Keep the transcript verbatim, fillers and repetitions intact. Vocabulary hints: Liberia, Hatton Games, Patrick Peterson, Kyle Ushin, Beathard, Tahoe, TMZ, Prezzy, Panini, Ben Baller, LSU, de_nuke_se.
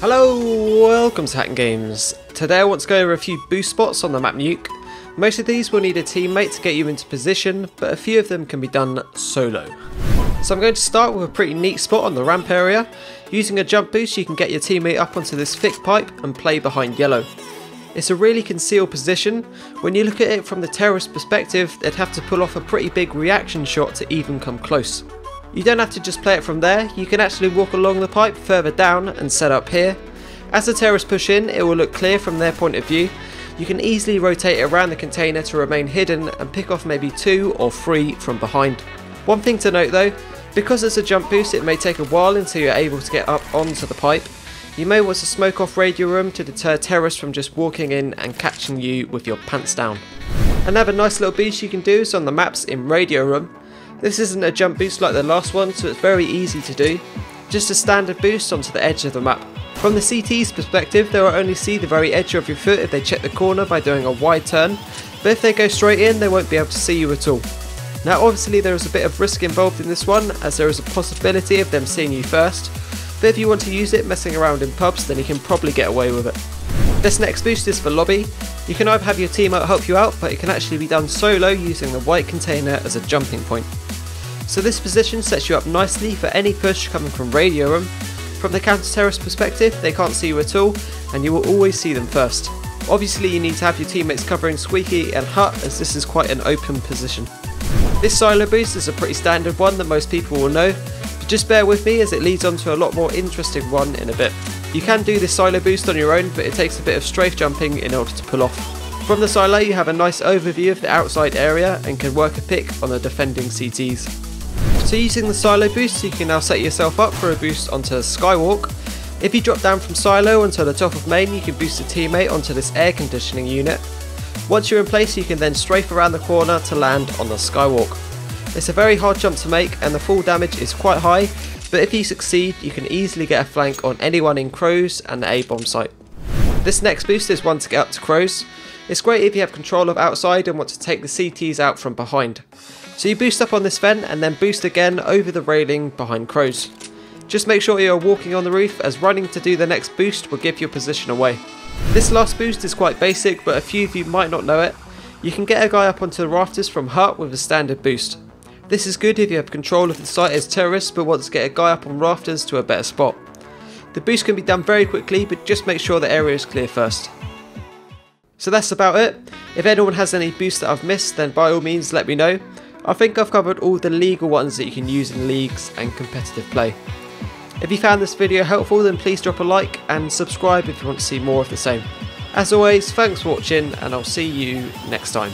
Hello, welcome to Hatton Games. Today I want to go over a few boost spots on the map Nuke. Most of these will need a teammate to get you into position, but a few of them can be done solo. So I'm going to start with a pretty neat spot on the ramp area. Using a jump boost you can get your teammate up onto this thick pipe and play behind yellow. It's a really concealed position. When you look at it from the terrorist perspective, they'd have to pull off a pretty big reaction shot to even come close. You don't have to just play it from there, you can actually walk along the pipe further down and set up here. As the terrorists push in, it will look clear from their point of view. You can easily rotate around the container to remain hidden and pick off maybe two or three from behind. One thing to note though, because it's a jump boost it may take a while until you're able to get up onto the pipe. You may want to smoke off radio room to deter terrorists from just walking in and catching you with your pants down. Another nice little boost you can do is on the maps in radio room. This isn't a jump boost like the last one, so it's very easy to do. Just a standard boost onto the edge of the map. From the C T's perspective, they will only see the very edge of your foot if they check the corner by doing a wide turn, but if they go straight in they won't be able to see you at all. Now obviously there is a bit of risk involved in this one, as there is a possibility of them seeing you first, but if you want to use it messing around in pubs then you can probably get away with it. This next boost is for lobby. You can either have your teammate help you out, but it can actually be done solo using the white container as a jumping point. So this position sets you up nicely for any push coming from radio room. From the counter-terrorist perspective, they can't see you at all and you will always see them first. Obviously you need to have your teammates covering Squeaky and Hut, as this is quite an open position. This silo boost is a pretty standard one that most people will know, but just bear with me as it leads on to a lot more interesting one in a bit. You can do this silo boost on your own, but it takes a bit of strafe jumping in order to pull off. From the silo you have a nice overview of the outside area and can work a pick on the defending C Ts. So using the silo boost you can now set yourself up for a boost onto the skywalk. If you drop down from silo onto the top of main you can boost a teammate onto this air conditioning unit. Once you're in place you can then strafe around the corner to land on the skywalk. It's a very hard jump to make and the fall damage is quite high, but if you succeed you can easily get a flank on anyone in Crows and the A-bomb site. This next boost is one to get up to Crows. It's great if you have control of outside and want to take the C Ts out from behind. So you boost up on this vent and then boost again over the railing behind Crows. Just make sure you are walking on the roof, as running to do the next boost will give your position away. This last boost is quite basic, but a few of you might not know it. You can get a guy up onto the rafters from Hut with a standard boost. This is good if you have control of the site as terrorists but want to get a guy up on rafters to a better spot. The boost can be done very quickly, but just make sure the area is clear first. So that's about it. If anyone has any boosts that I've missed then by all means let me know. I think I've covered all the legal ones that you can use in leagues and competitive play. If you found this video helpful then please drop a like and subscribe if you want to see more of the same. As always, thanks for watching and I'll see you next time.